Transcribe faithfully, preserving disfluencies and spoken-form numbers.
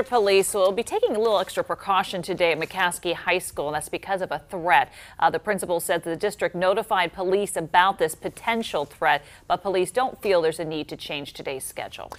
Lancaster police will be taking a little extra precaution today at McCaskey High School, and that's because of a threat. Uh, the principal said the district notified police about this potential threat, but police don't feel there's a need to change today's schedule.